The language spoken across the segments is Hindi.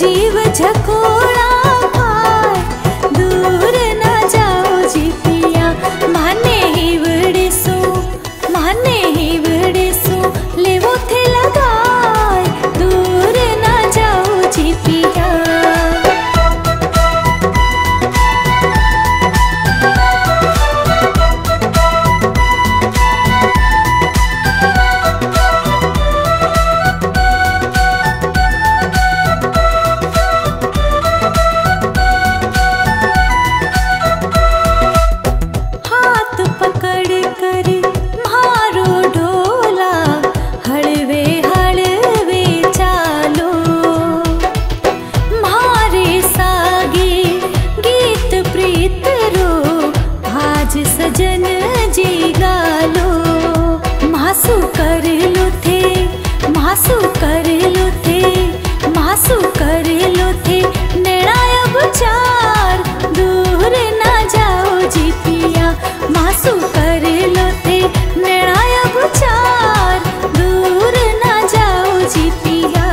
जीव झकोड़ा पार दूर ना जाओ जी पिया माने हिवड़सो ले वो थे लगाए दूर ना जाओ जी पिया। सजन जी गालो मासू कर लो थे नेड़ाया बुचार दूर ना जाओ जी पिया मासू कर लो थे नेड़ाया बुचार दूर ना जाओ जी पिया।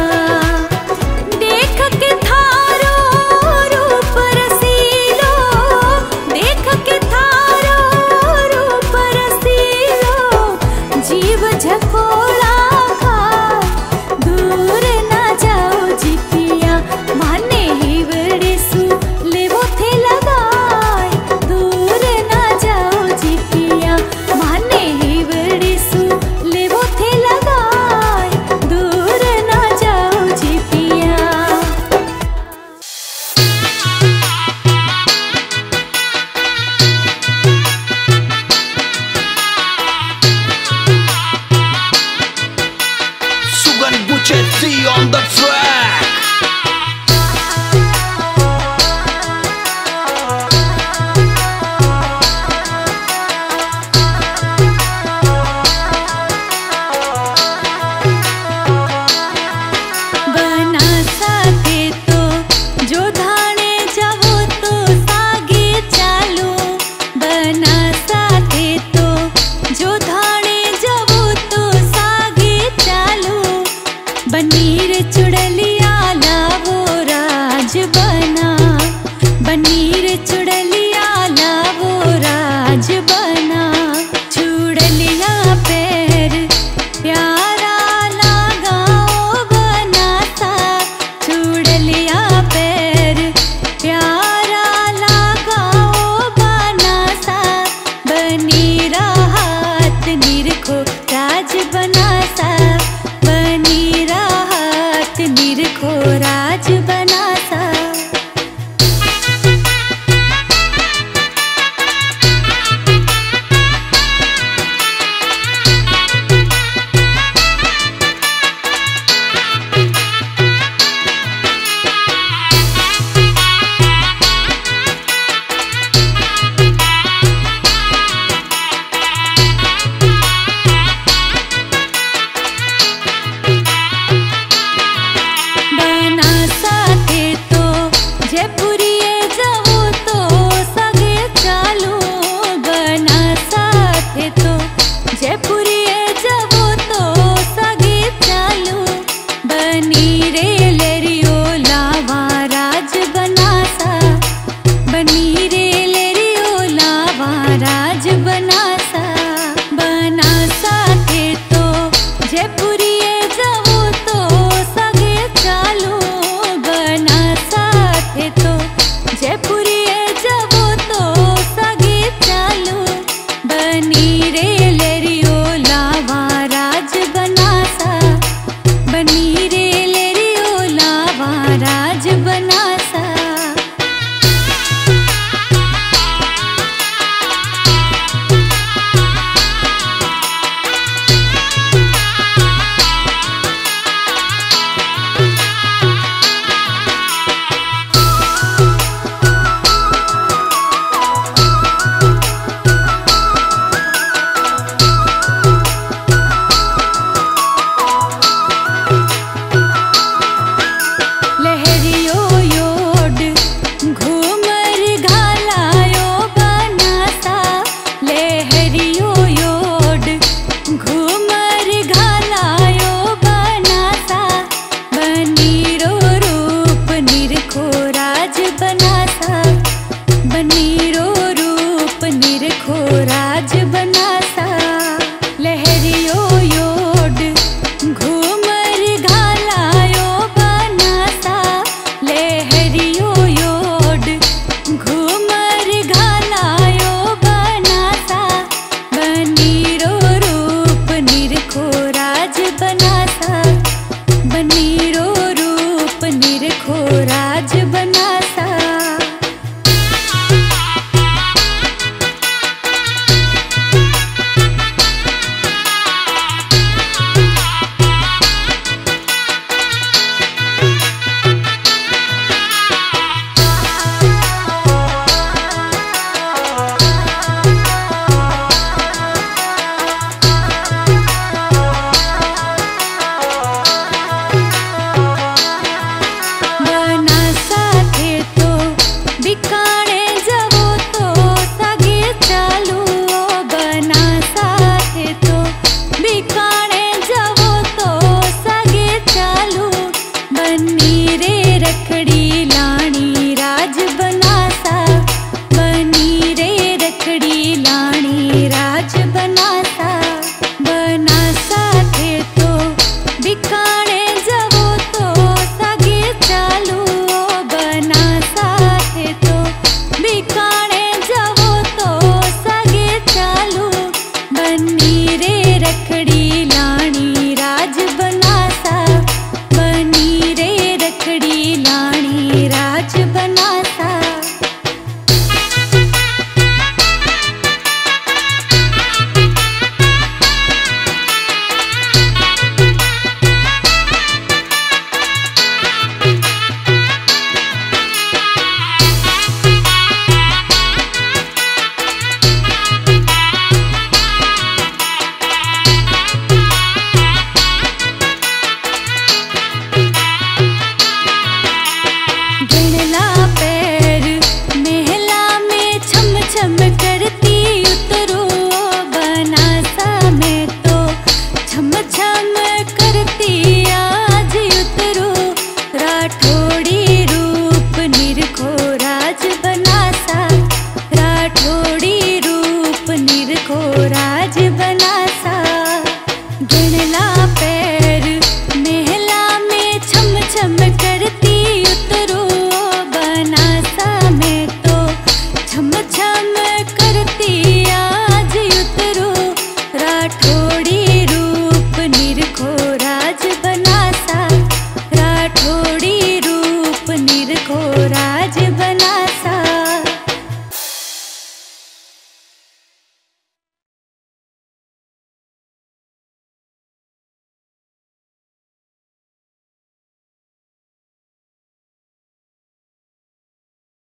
लिया